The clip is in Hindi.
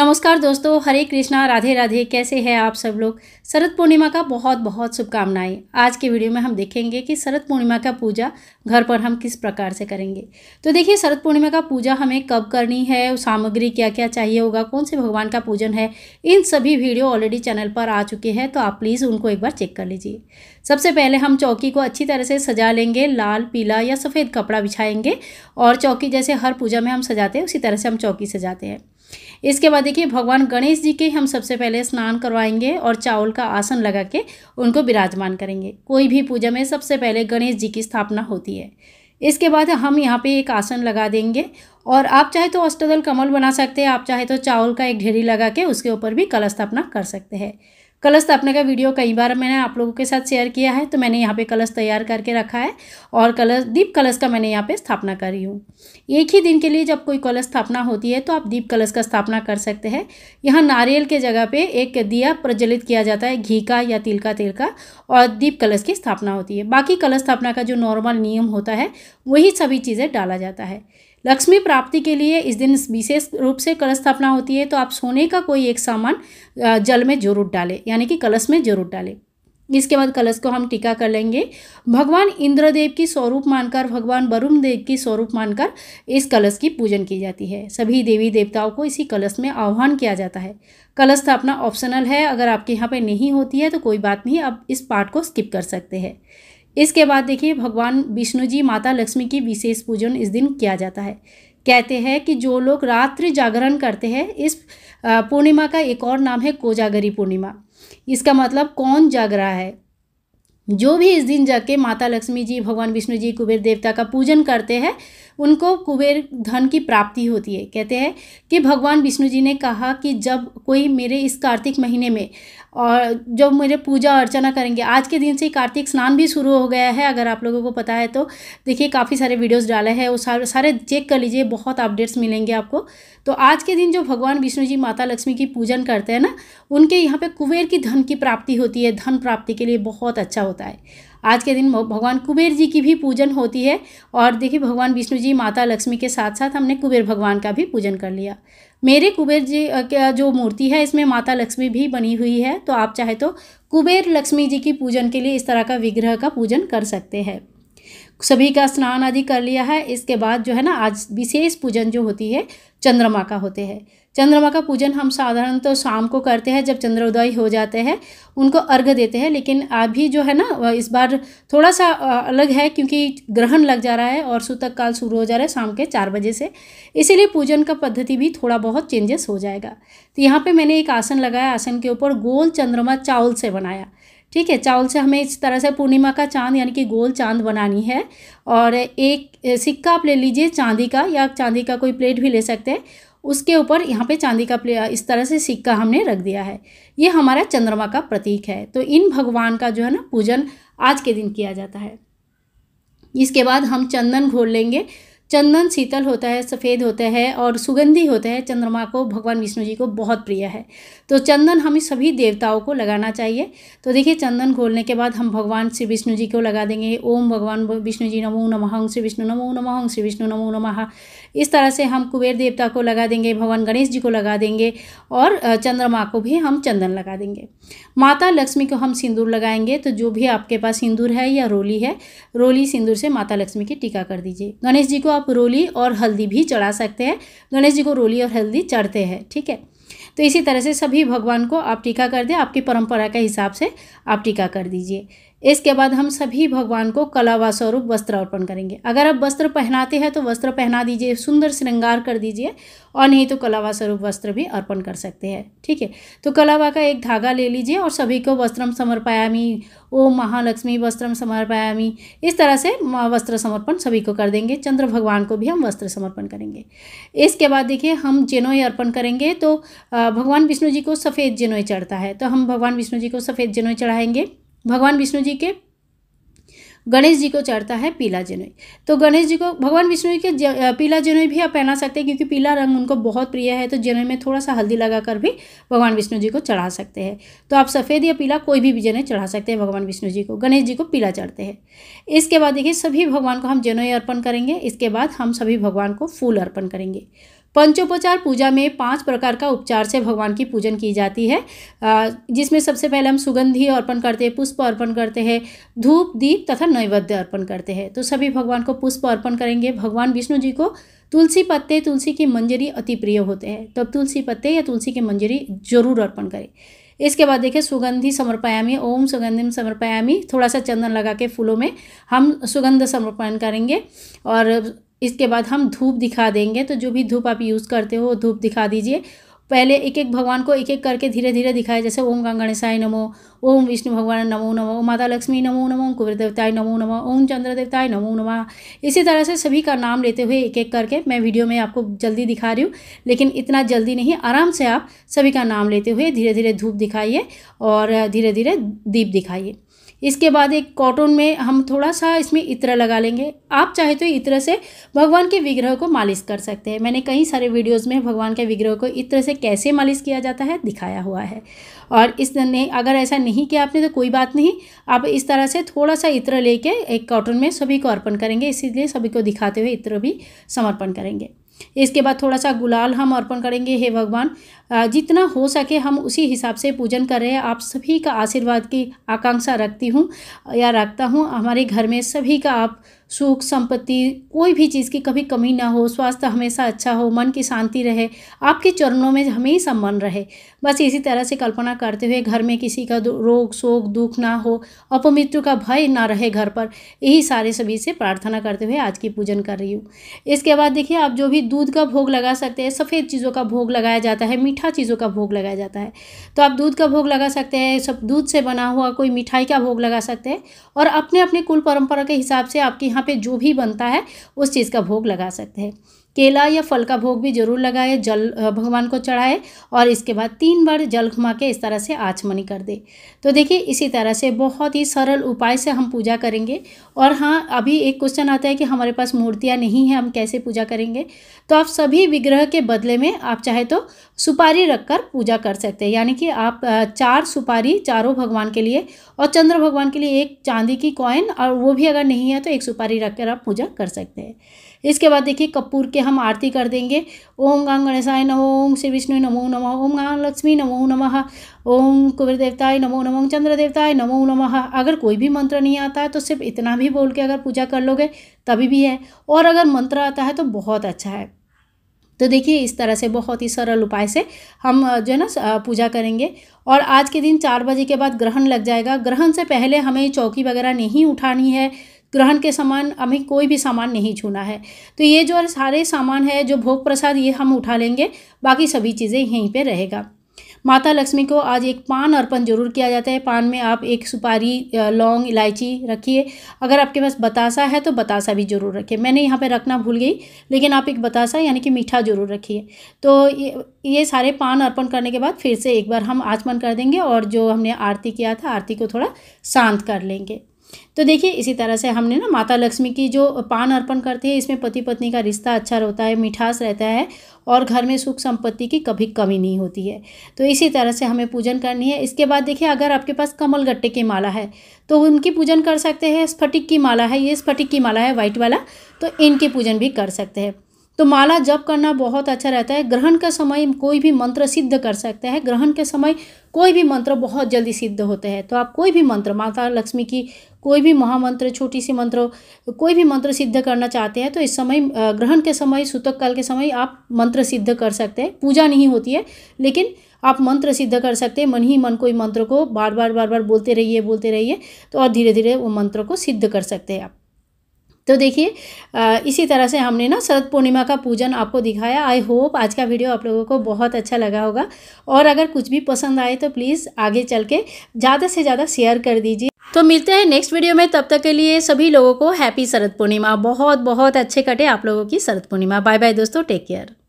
नमस्कार दोस्तों, हरे कृष्णा, राधे राधे। कैसे हैं आप सब लोग? शरद पूर्णिमा का बहुत बहुत शुभकामनाएं। आज के वीडियो में हम देखेंगे कि शरद पूर्णिमा का पूजा घर पर हम किस प्रकार से करेंगे। तो देखिए, शरद पूर्णिमा का पूजा हमें कब करनी है, सामग्री क्या क्या चाहिए होगा, कौन से भगवान का पूजन है, इन सभी वीडियो ऑलरेडी चैनल पर आ चुके हैं, तो आप प्लीज़ उनको एक बार चेक कर लीजिए। सबसे पहले हम चौकी को अच्छी तरह से सजा लेंगे, लाल, पीला या सफ़ेद कपड़ा बिछाएंगे और चौकी जैसे हर पूजा में हम सजाते हैं उसी तरह से हम चौकी सजाते हैं। इसके बाद देखिए, भगवान गणेश जी के हम सबसे पहले स्नान करवाएंगे और चावल का आसन लगा के उनको विराजमान करेंगे। कोई भी पूजा में सबसे पहले गणेश जी की स्थापना होती है। इसके बाद हम यहाँ पे एक आसन लगा देंगे और आप चाहे तो अष्टदल कमल बना सकते हैं, आप चाहे तो चावल का एक ढेरी लगा के उसके ऊपर भी कलश स्थापना कर सकते हैं। कलश स्थापना का वीडियो कई बार मैंने आप लोगों के साथ शेयर किया है, तो मैंने यहाँ पे कलश तैयार करके रखा है और कलश, दीप कलश का मैंने यहाँ पे स्थापना करी हूँ। एक ही दिन के लिए जब कोई कलश स्थापना होती है तो आप दीप कलश का स्थापना कर सकते हैं। यहाँ नारियल के जगह पे एक दिया प्रज्वलित किया जाता है, घी का या तिल का और दीप कलश की स्थापना होती है। बाकी कलश स्थापना का जो नॉर्मल नियम होता है वही सभी चीज़ें डाला जाता है। लक्ष्मी प्राप्ति के लिए इस दिन विशेष रूप से कलश स्थापना होती है, तो आप सोने का कोई एक सामान जल में जरूर डालें, यानी कि कलश में जरूर डालें। इसके बाद कलश को हम टीका कर लेंगे। भगवान इंद्रदेव की स्वरूप मानकर, भगवान वरुण देव की स्वरूप मानकर इस कलश की पूजन की जाती है। सभी देवी देवताओं को इसी कलश में आह्वान किया जाता है। कलश स्थापना ऑप्शनल है, अगर आपके यहाँ पे नहीं होती है तो कोई बात नहीं, आप इस पार्ट को स्किप कर सकते हैं। इसके बाद देखिए, भगवान विष्णु जी, माता लक्ष्मी की विशेष पूजन इस दिन किया जाता है। कहते हैं कि जो लोग रात्रि जागरण करते हैं, इस पूर्णिमा का एक और नाम है कोजागरी पूर्णिमा। इसका मतलब कौन जाग रहा है, जो भी इस दिन जाके माता लक्ष्मी जी, भगवान विष्णु जी, कुबेर देवता का पूजन करते हैं उनको कुबेर धन की प्राप्ति होती है। कहते हैं कि भगवान विष्णु जी ने कहा कि जब कोई मेरे इस कार्तिक महीने में और जब मेरे पूजा अर्चना करेंगे, आज के दिन से कार्तिक स्नान भी शुरू हो गया है, अगर आप लोगों को पता है तो देखिए काफ़ी सारे वीडियोस डाले हैं, वो सारे चेक कर लीजिए, बहुत अपडेट्स मिलेंगे आपको। तो आज के दिन जो भगवान विष्णु जी, माता लक्ष्मी की पूजन करते हैं ना, उनके यहाँ पे कुबेर की धन की प्राप्ति होती है। धन प्राप्ति के लिए बहुत अच्छा होता है। आज के दिन भगवान कुबेर जी की भी पूजन होती है और देखिए, भगवान विष्णु जी, माता लक्ष्मी के साथ साथ हमने कुबेर भगवान का भी पूजन कर लिया। मेरे कुबेर जी का जो मूर्ति है इसमें माता लक्ष्मी भी बनी हुई है, तो आप चाहे तो कुबेर लक्ष्मी जी की पूजन के लिए इस तरह का विग्रह का पूजन कर सकते हैं। सभी का स्नान आदि कर लिया है। इसके बाद जो है ना, आज विशेष पूजन जो होती है चंद्रमा का होते हैं। चंद्रमा का पूजन हम साधारण तो शाम को करते हैं, जब चंद्रोदय हो जाते हैं उनको अर्घ देते हैं, लेकिन अभी जो है ना इस बार थोड़ा सा अलग है क्योंकि ग्रहण लग जा रहा है और सूतक काल शुरू हो जा रहा है शाम के 4 बजे से, इसीलिए पूजन का पद्धति भी थोड़ा बहुत चेंजेस हो जाएगा। तो यहाँ पे मैंने एक आसन लगाया, आसन के ऊपर गोल चंद्रमा चावल से बनाया। ठीक है, चावल से हमें इस तरह से पूर्णिमा का चांद यानी कि गोल चांद बनानी है। और एक सिक्का आप ले लीजिए चांदी का, या चांदी का कोई प्लेट भी ले सकते हैं, उसके ऊपर यहाँ पे चांदी का इस तरह से सिक्का हमने रख दिया है। ये हमारा चंद्रमा का प्रतीक है। तो इन भगवान का जो है ना पूजन आज के दिन किया जाता है। इसके बाद हम चंदन घोल लेंगे। चंदन शीतल होता है, सफ़ेद होता है और सुगंधी होता है। चंद्रमा को, भगवान विष्णु जी को बहुत प्रिय है, तो चंदन हमें सभी देवताओं को लगाना चाहिए। तो देखिए, चंदन घोलने के बाद हम भगवान श्री विष्णु जी को लगा देंगे। ओम भगवान विष्णु जी नमो नमः, ओम श्री विष्णु नमो नमः, ओम श्री विष्णु नमो नमः। इस तरह से हम कुबेर देवता को लगा देंगे, भगवान गणेश जी को लगा देंगे और चंद्रमा को भी हम चंदन लगा देंगे। माता लक्ष्मी को हम सिंदूर लगाएंगे, तो जो भी आपके पास सिंदूर है या रोली है, रोली सिंदूर से माता लक्ष्मी की टीका कर दीजिए। गणेश जी को आप रोली और हल्दी भी चढ़ा सकते हैं, गणेश जी को रोली और हल्दी चढ़ते हैं। ठीक है, तो इसी तरह से सभी भगवान को आप टीका कर दें, आपकी परंपरा के हिसाब से आप टीका कर दीजिए। इसके बाद हम सभी भगवान को कला व स्वरूप वस्त्र अर्पण करेंगे। अगर आप वस्त्र पहनाते हैं तो वस्त्र पहना दीजिए, सुंदर श्रृंगार कर दीजिए, और नहीं तो कला व स्वरूप वस्त्र भी अर्पण कर सकते हैं। ठीक है, तो कलावा का एक धागा ले लीजिए और सभी को वस्त्रम समर्पयामि, ओम महालक्ष्मी वस्त्रम समर्पयामि, इस तरह से वस्त्र समर्पण सभी को कर देंगे। चंद्र भगवान को भी हम वस्त्र समर्पण करेंगे। इसके बाद देखिए, हम जेनोई अर्पण करेंगे। तो भगवान विष्णु जी को सफ़ेद जेनोई चढ़ता है, तो हम भगवान विष्णु जी को सफ़ेद जेनोई चढ़ाएंगे। भगवान विष्णु जी के, गणेश जी को चढ़ता है पीला जेनोई, तो गणेश जी को, भगवान विष्णु जी के पीला जेनोई भी आप पहना सकते हैं क्योंकि पीला रंग उनको बहुत प्रिय है, तो जेनोई में थोड़ा सा हल्दी लगाकर भी भगवान विष्णु जी को चढ़ा सकते हैं। तो आप सफ़ेद या पीला कोई भी जेनोई चढ़ा सकते हैं भगवान विष्णु जी को। गणेश जी को पीला चढ़ते हैं। इसके बाद देखिए, सभी भगवान को हम जेनोई अर्पण करेंगे। इसके बाद हम सभी भगवान को फूल अर्पण करेंगे। पंचोपचार पूजा में 5 प्रकार का उपचार से भगवान की पूजन की जाती है, जिसमें सबसे पहले हम सुगंधी अर्पण करते हैं, पुष्प अर्पण करते हैं, धूप दीप तथा नैवेद्य अर्पण करते हैं। तो सभी भगवान को पुष्प अर्पण करेंगे। भगवान विष्णु जी को तुलसी पत्ते, तुलसी की मंजरी अति प्रिय होते हैं, तब तुलसी पत्ते या तुलसी की मंजरी जरूर अर्पण करें। इसके बाद देखिए सुगंधि समर्पयामी, ओम सुगंधिम समर्पयामी, थोड़ा सा चंदन लगा के फूलों में हम सुगंध समर्पण करेंगे। और इसके बाद हम धूप दिखा देंगे, तो जो भी धूप आप यूज़ करते हो धूप दिखा दीजिए। पहले एक एक भगवान को एक एक करके धीरे धीरे दिखाए, जैसे ओम गणेशाय नमो, ओम विष्णु भगवान नमो नमः, ओम माता लक्ष्मी नमो नमः, ओम कुबेर देवताय नमो नमः, ओम चंद्र देवताय नमो नमः। इसी तरह से सभी का नाम लेते हुए एक एक करके, मैं वीडियो में आपको जल्दी दिखा रही हूँ लेकिन इतना जल्दी नहीं, आराम से आप सभी का नाम लेते हुए धीरे धीरे धूप दिखाइए और धीरे धीरे दीप दिखाइए। इसके बाद एक कॉटन में हम थोड़ा सा इसमें इत्र लगा लेंगे। आप चाहे तो इत्र से भगवान के विग्रह को मालिश कर सकते हैं। मैंने कई सारे वीडियोस में भगवान के विग्रह को इत्र से कैसे मालिश किया जाता है दिखाया हुआ है। और इसने अगर ऐसा नहीं किया आपने तो कोई बात नहीं, आप इस तरह से थोड़ा सा इत्र लेके एक कॉटन में सभी को अर्पण करेंगे, इसीलिए सभी को दिखाते हुए इत्र भी समर्पण करेंगे। इसके बाद थोड़ा सा गुलाल हम अर्पण करेंगे। हे भगवान, जितना हो सके हम उसी हिसाब से पूजन कर रहे हैं। आप सभी का आशीर्वाद की आकांक्षा रखती हूँ या रखता हूँ। हमारे घर में सभी का आप सुख संपत्ति कोई भी चीज़ की कभी कमी ना हो, स्वास्थ्य हमेशा अच्छा हो, मन की शांति रहे, आपके चरणों में हमेशा मन रहे, बस इसी तरह से कल्पना करते हुए घर में किसी का रोग शोक दुख ना हो, अपमृत्यु का भय ना रहे घर पर, यही सारे सभी से प्रार्थना करते हुए आज की पूजन कर रही हूँ। इसके बाद देखिए आप जो भी दूध का भोग लगा सकते हैं, सफ़ेद चीज़ों का भोग लगाया जाता है, मीठा चीज़ों का भोग लगाया जाता है, तो आप दूध का भोग लगा सकते हैं, सब दूध से बना हुआ कोई मिठाई का भोग लगा सकते हैं। और अपने अपने कुल परंपरा के हिसाब से आपके यहाँ पे जो भी बनता है उस चीज़ का भोग लगा सकते हैं। केला या फल का भोग भी जरूर लगाए, जल भगवान को चढ़ाए और इसके बाद 3 बार जल घुमा के इस तरह से आचमनी कर दे। तो देखिए इसी तरह से बहुत ही सरल उपाय से हम पूजा करेंगे। और हाँ, अभी एक क्वेश्चन आता है कि हमारे पास मूर्तियाँ नहीं हैं, हम कैसे पूजा करेंगे? तो आप सभी विग्रह के बदले में आप चाहे तो सुपारी रखकर पूजा कर सकते हैं, यानी कि आप 4 सुपारी चारों भगवान के लिए और चंद्र भगवान के लिए 1 चांदी की कॉइन, और वो भी अगर नहीं है तो 1 सुपारी रखकर आप पूजा कर सकते हैं। इसके बाद देखिए कपूर के हम आरती कर देंगे। ओम गांग गणेशाय नमो, ओम श्री विष्णु नमो नमः, ओम गांग लक्ष्मी नमो नमः, ओम कुबेर देवताय नमो नमः, चंद्र देवताय नमो नमः। अगर कोई भी मंत्र नहीं आता है तो सिर्फ इतना भी बोल के अगर पूजा कर लोगे तभी भी है, और अगर मंत्र आता है तो बहुत अच्छा है। तो देखिए इस तरह से बहुत ही सरल उपाय से हम जो है ना पूजा करेंगे। और आज के दिन 4 बजे के बाद ग्रहण लग जाएगा। ग्रहण से पहले हमें चौकी वगैरह नहीं उठानी है, ग्रहण के सामान हमें कोई भी सामान नहीं छूना है। तो ये जो सारे सामान है, जो भोग प्रसाद, ये हम उठा लेंगे, बाकी सभी चीज़ें यहीं पे रहेगा। माता लक्ष्मी को आज एक पान अर्पण जरूर किया जाता है। पान में आप 1 सुपारी, लौंग इलायची रखिए। अगर आपके पास बतासा है तो बतासा भी जरूर रखिए, मैंने यहाँ पे रखना भूल गई, लेकिन आप एक बतासा यानी कि मीठा जरूर रखिए। तो ये सारे पान अर्पण करने के बाद फिर से एक बार हम आचमन कर देंगे और जो हमने आरती किया था आरती को थोड़ा शांत कर लेंगे। तो देखिए इसी तरह से हमने ना माता लक्ष्मी की जो पान अर्पण करते हैं, इसमें पति पत्नी का रिश्ता अच्छा रहता है, मिठास रहता है और घर में सुख संपत्ति की कभी कमी नहीं होती है। तो इसी तरह से हमें पूजन करनी है। इसके बाद देखिए अगर आपके पास कमल गट्टे की माला है तो उनकी पूजन कर सकते हैं। स्फटिक की माला है, ये स्फटिक की माला है वाइट वाला, तो इनकी पूजन भी कर सकते हैं। तो माला जप करना बहुत अच्छा रहता है। ग्रहण के समय कोई भी मंत्र सिद्ध कर सकते हैं, ग्रहण के समय कोई भी मंत्र बहुत जल्दी सिद्ध होते हैं। तो आप कोई भी मंत्र, माता लक्ष्मी की कोई भी महामंत्र, छोटी सी मंत्र, कोई भी मंत्र सिद्ध करना चाहते हैं तो इस समय ग्रहण के समय, सूतक काल के समय आप मंत्र सिद्ध कर सकते हैं। पूजा नहीं होती है लेकिन आप मंत्र सिद्ध कर सकते हैं। मन ही मन कोई मंत्र को बार बार बोलते रहिए तो और धीरे धीरे वो मंत्र को सिद्ध कर सकते हैं आप। तो देखिए इसी तरह से हमने ना शरद पूर्णिमा का पूजन आपको दिखाया। आई होप आज का वीडियो आप लोगों को बहुत अच्छा लगा होगा, और अगर कुछ भी पसंद आए तो प्लीज़ आगे चल के ज़्यादा से ज़्यादा शेयर कर दीजिए। तो मिलते हैं नेक्स्ट वीडियो में, तब तक के लिए सभी लोगों को हैप्पी शरद पूर्णिमा। बहुत अच्छे कटे आप लोगों की शरद पूर्णिमा। बाय बाय दोस्तों, टेक केयर।